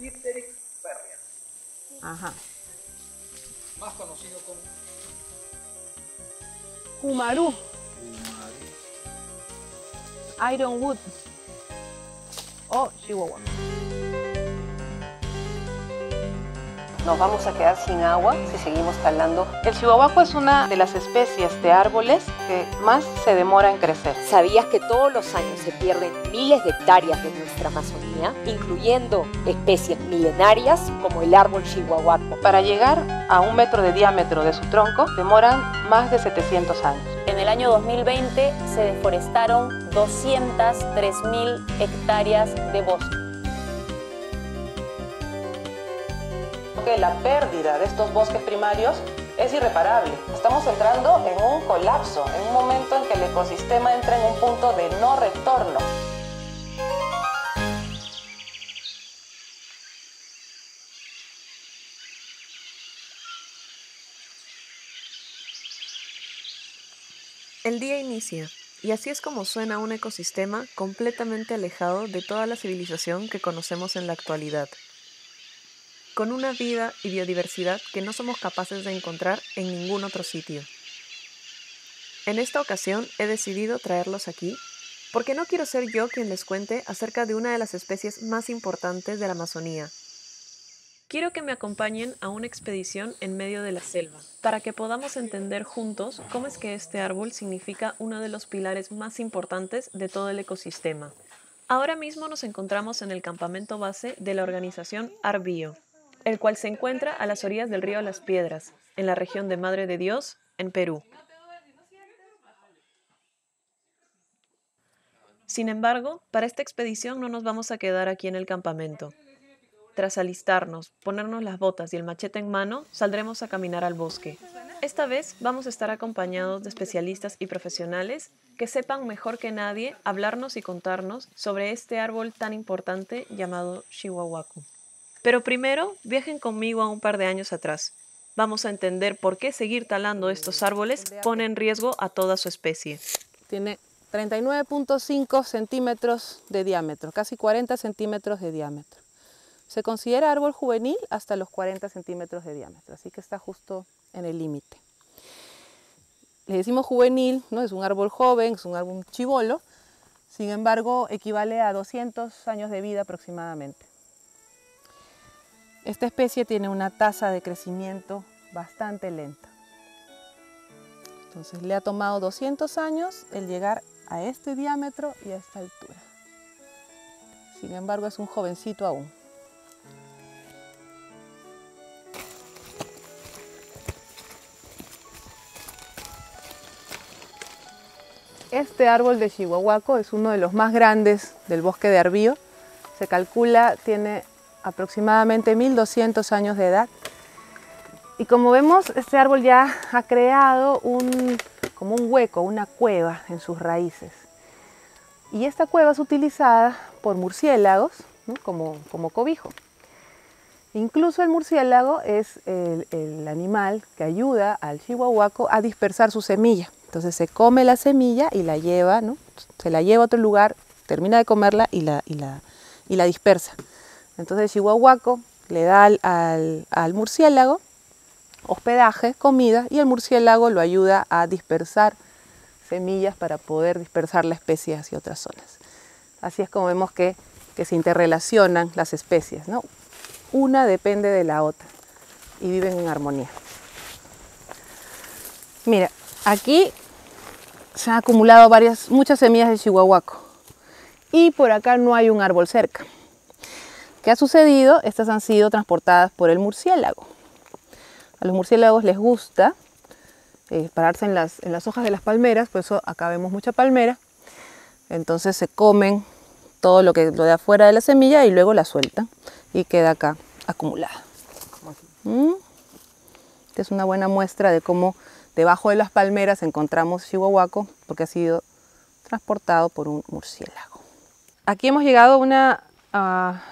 Experian. Ajá. Más conocido como Kumaru. Ironwood o Chihuahua. Nos vamos a quedar sin agua si seguimos talando. El shihuahuaco es una de las especies de árboles que más se demora en crecer. ¿Sabías que todos los años se pierden miles de hectáreas de nuestra Amazonía, incluyendo especies milenarias como el árbol shihuahuaco? Para llegar a 1 metro de diámetro de su tronco demoran más de 700 años. En el año 2020 se deforestaron 203.000 hectáreas de bosque. La pérdida de estos bosques primarios es irreparable. Estamos entrando en un colapso, en un momento en que el ecosistema entra en un punto de no retorno. El día inicia, y así es como suena un ecosistema completamente alejado de toda la civilización que conocemos en la actualidad, con una vida y biodiversidad que no somos capaces de encontrar en ningún otro sitio. En esta ocasión he decidido traerlos aquí porque no quiero ser yo quien les cuente acerca de una de las especies más importantes de la Amazonía. Quiero que me acompañen a una expedición en medio de la selva para que podamos entender juntos cómo es que este árbol significa uno de los pilares más importantes de todo el ecosistema. Ahora mismo nos encontramos en el campamento base de la organización ARBIO, el cual se encuentra a las orillas del río Las Piedras, en la región de Madre de Dios, en Perú. Sin embargo, para esta expedición no nos vamos a quedar aquí en el campamento. Tras alistarnos, ponernos las botas y el machete en mano, saldremos a caminar al bosque. Esta vez vamos a estar acompañados de especialistas y profesionales que sepan mejor que nadie hablarnos y contarnos sobre este árbol tan importante llamado shihuahuaco. Pero primero, viajen conmigo a un par de años atrás. Vamos a entender por qué seguir talando estos árboles pone en riesgo a toda su especie. Tiene 39.5 centímetros de diámetro, casi 40 centímetros de diámetro. Se considera árbol juvenil hasta los 40 centímetros de diámetro, así que está justo en el límite. Le decimos juvenil, ¿no? Es un árbol joven, es un árbol chibolo, sin embargo equivale a 200 años de vida aproximadamente. Esta especie tiene una tasa de crecimiento bastante lenta. Entonces le ha tomado 200 años el llegar a este diámetro y a esta altura. Sin embargo, es un jovencito aún. Este árbol de shihuahuaco es uno de los más grandes del bosque de Arbío. Se calcula tiene aproximadamente 1.200 años de edad. Y como vemos, este árbol ya ha creado como un hueco, una cueva en sus raíces. Y esta cueva es utilizada por murciélagos, ¿no? como cobijo. Incluso el murciélago es el animal que ayuda al shihuahuaco a dispersar su semilla. Entonces se come la semilla y la lleva, ¿no? Se la lleva a otro lugar, termina de comerla y la dispersa. Entonces el shihuahuaco le da al murciélago hospedaje, comida, y el murciélago lo ayuda a dispersar semillas para poder dispersar la especie hacia otras zonas. Así es como vemos que se interrelacionan las especies, ¿no? Una depende de la otra y viven en armonía. Mira, aquí se han acumulado muchas semillas de shihuahuaco y por acá no hay un árbol cerca. ¿Qué ha sucedido? Estas han sido transportadas por el murciélago. A los murciélagos les gusta pararse en las hojas de las palmeras, por eso acá vemos mucha palmera. Entonces se comen todo lo de afuera de la semilla y luego la sueltan y queda acá acumulada. Esta es una buena muestra de cómo debajo de las palmeras encontramos shihuahuaco porque ha sido transportado por un murciélago. Aquí hemos llegado a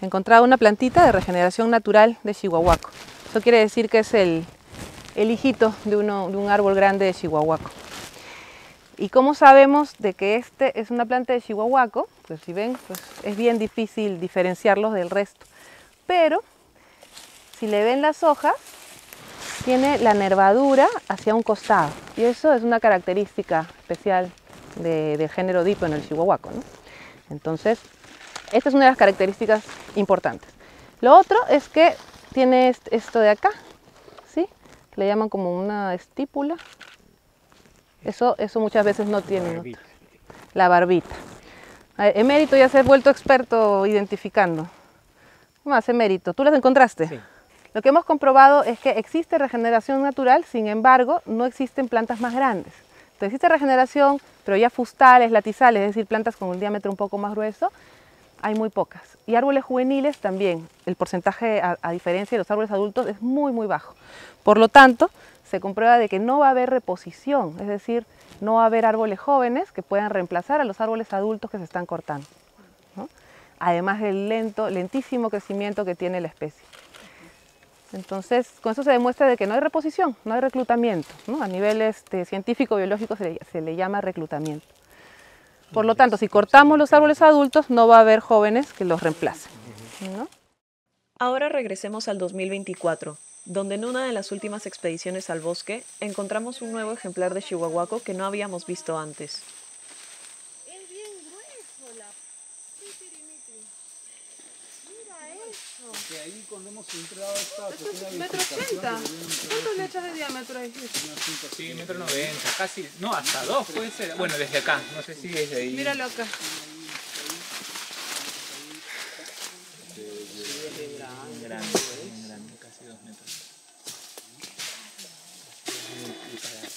encontrado una plantita de regeneración natural de shihuahuaco. Eso quiere decir que es el hijito de un árbol grande de shihuahuaco. Y como sabemos de que este es una planta de shihuahuaco, Pues si ven, pues es bien difícil diferenciarlos del resto. Pero si le ven las hojas, tiene la nervadura hacia un costado. Y eso es una característica especial del género Dipio en el Shihuahuaco, ¿no? Entonces, esta es una de las características importantes. Lo otro es que tiene esto de acá, ¿sí? Le llaman como una estípula. Eso muchas veces no tiene nota. La barbita. A ver, Emérito ya se ha vuelto experto identificando. Más, Emérito, ¿tú las encontraste? Sí. Lo que hemos comprobado es que existe regeneración natural, sin embargo, no existen plantas más grandes. Entonces, existe regeneración, pero ya frutales, latizales, es decir, plantas con un diámetro un poco más grueso, hay muy pocas. Y árboles juveniles también, el porcentaje, a diferencia de los árboles adultos, es muy, muy bajo. Por lo tanto, se comprueba de que no va a haber reposición, es decir, no va a haber árboles jóvenes que puedan reemplazar a los árboles adultos que se están cortando, ¿no? Además del lentísimo crecimiento que tiene la especie. Entonces, con eso se demuestra de que no hay reposición, no hay reclutamiento, ¿no? A nivel científico, biológico, se le llama reclutamiento. Por lo tanto, si cortamos los árboles adultos, no va a haber jóvenes que los reemplacen, ¿no? Ahora regresemos al 2024, donde en una de las últimas expediciones al bosque, encontramos un nuevo ejemplar de Shihuahuaco que no habíamos visto antes. Es bien grueso la pitirimiti. Mira eso. De ahí cuando hemos entrado esta... Esto es 1,80 m. ¿Cuánto le echas de diámetro ahí? Sí, 1,90 m, casi... No, hasta 2 puede ser. Bueno, desde acá. No sé si desde ahí... Míralo acá.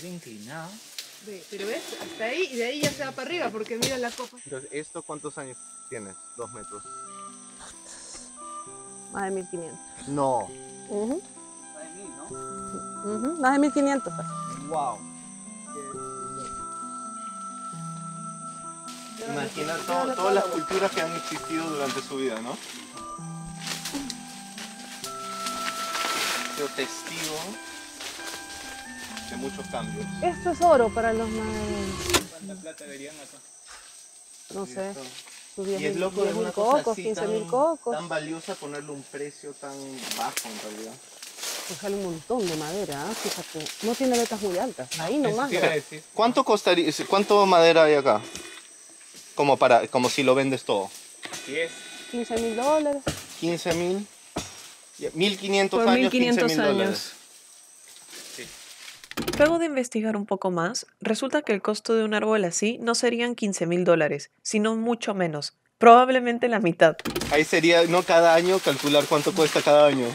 Inclinado. Sí, pero ves, hasta ahí y de ahí ya se va para arriba porque mira la copa. Entonces, ¿esto cuántos años tienes? 2 metros. Más de 1500. No. Más de 1000, ¿no? Más de 1500. Wow. Imagina todas las culturas que han existido durante su vida, ¿no? Yo testigo de muchos cambios. Esto es oro para los madereros. ¿Cuánta plata verían acá? No sé. Y es loco de una cosa así, 15,000 cocos. Tan valiosa ponerle un precio tan bajo en realidad. Pues sale un montón de madera, ¿eh? Fíjate. No tiene vetas muy altas. Ahí nomás. ¿Cuánto costaría? ¿Cuánto madera hay acá? Como si lo vendes todo. Así es. $15,000. 15,000. 1500 años, 15,000 dólares. Luego de investigar un poco más, resulta que el costo de un árbol así no serían $15,000, sino mucho menos, probablemente la mitad. Ahí sería, no cada año, calcular cuánto cuesta cada año.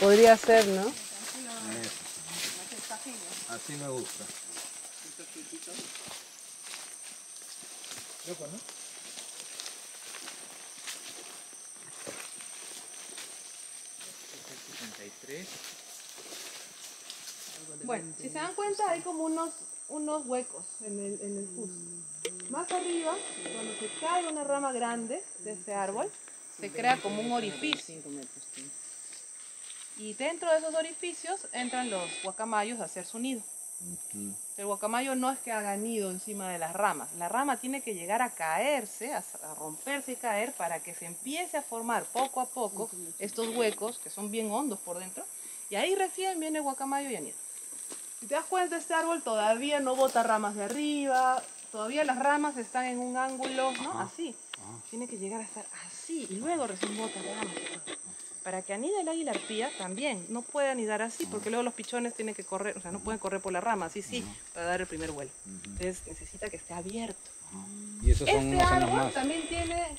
Podría ser, ¿no? Así me gusta. Bueno, si se dan cuenta hay como unos huecos en el fusto. Más arriba, cuando se cae una rama grande de ese árbol, se crea como un orificio. Y dentro de esos orificios entran los guacamayos a hacer su nido. El guacamayo no es que haga nido encima de las ramas. La rama tiene que llegar a caerse, a romperse y caer para que se empiece a formar poco a poco estos huecos que son bien hondos por dentro. Y ahí recién viene el guacamayo y anida. Si te das cuenta, este árbol todavía no bota ramas de arriba, todavía las ramas están en un ángulo, ¿no? Ajá, así. Ajá. Tiene que llegar a estar así y luego recién bota ramas. Para que anida el águila arpía también, no puede anidar así porque luego los pichones tienen que correr, o sea, no pueden correr por la rama, así sí, para dar el primer vuelo. Entonces necesita que esté abierto. ¿Y esos son este árbol más? También tiene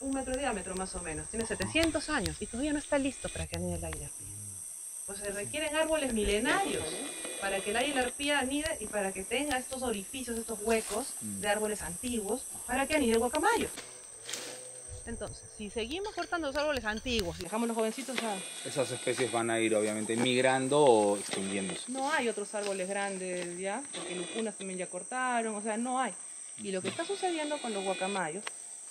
1 metro de diámetro más o menos, tiene 700 años y todavía no está listo para que anida el águila arpía. O sea, requieren árboles milenarios para que el águila arpía anide y para que tenga estos orificios, estos huecos de árboles antiguos para que anide el guacamayo. Entonces, si seguimos cortando los árboles antiguos y dejamos los jovencitos ya... Esas especies van a ir obviamente migrando o extinguiéndose. No hay otros árboles grandes ya, porque lucunas también ya cortaron, o sea, no hay. Y lo que está sucediendo con los guacamayos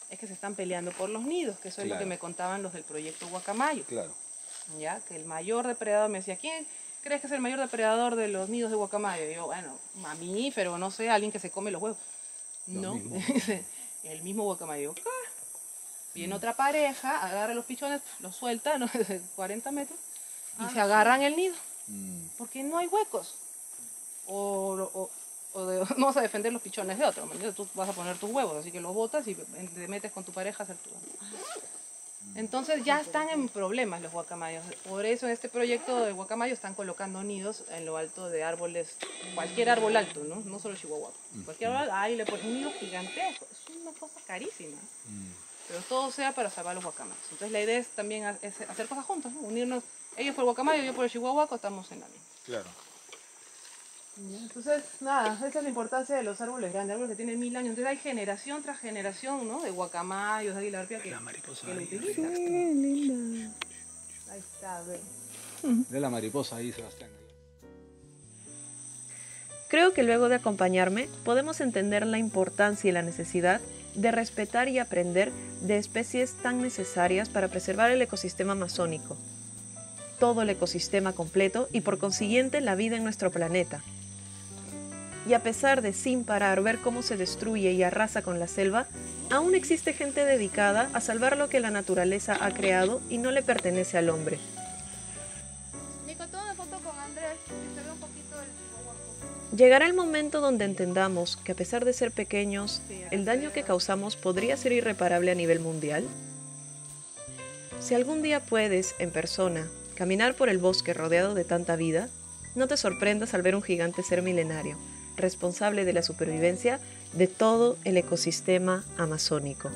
es que se están peleando por los nidos, que eso es lo que me contaban los del proyecto Guacamayo. Claro. Ya, que el mayor depredador, me decía, ¿quién crees que es el mayor depredador de los nidos de guacamayo? Y yo, bueno, mamífero, no sé, alguien que se come los huevos. No, el mismo guacamayo, viene otra pareja, agarra los pichones, los suelta, ¿no? 40 metros, y se agarran el nido, porque no hay huecos. No vas a defender los pichones de otro, ¿no? Tú vas a poner tus huevos, así que los botas y te metes con tu pareja a hacer tu Entonces ya están en problemas los guacamayos. Por eso en este proyecto de guacamayo están colocando nidos en lo alto de árboles, cualquier árbol alto, ¿no? No solo Shihuahuaco. Cualquier árbol, ahí le ponen nidos gigantescos. Es una cosa carísima. Pero todo sea para salvar los guacamayos. Entonces la idea es también hacer cosas juntos, ¿no? Unirnos, ellos por el guacamayo, yo por el Shihuahuaco, estamos en la misma. Claro. Entonces, nada, esa es la importancia de los árboles grandes, árboles que tienen 1000 años. Entonces hay generación tras generación, ¿no? De guacamayos, de águilaarpia que lo utilizan. Ahí está, ve. Ve la mariposa ahí, Sebastián. Creo que luego de acompañarme, podemos entender la importancia y la necesidad de respetar y aprender de especies tan necesarias para preservar el ecosistema amazónico. Todo el ecosistema completo y por consiguiente la vida en nuestro planeta. Y a pesar de sin parar ver cómo se destruye y arrasa con la selva, aún existe gente dedicada a salvar lo que la naturaleza ha creado y no le pertenece al hombre. Nico, toma una foto con Andrés, que se ve un poquito el Shihuahuaco. Llegará el momento donde entendamos que a pesar de ser pequeños, el daño que causamos podría ser irreparable a nivel mundial. Si algún día puedes, en persona, caminar por el bosque rodeado de tanta vida, no te sorprendas al ver un gigante ser milenario, responsable de la supervivencia de todo el ecosistema amazónico.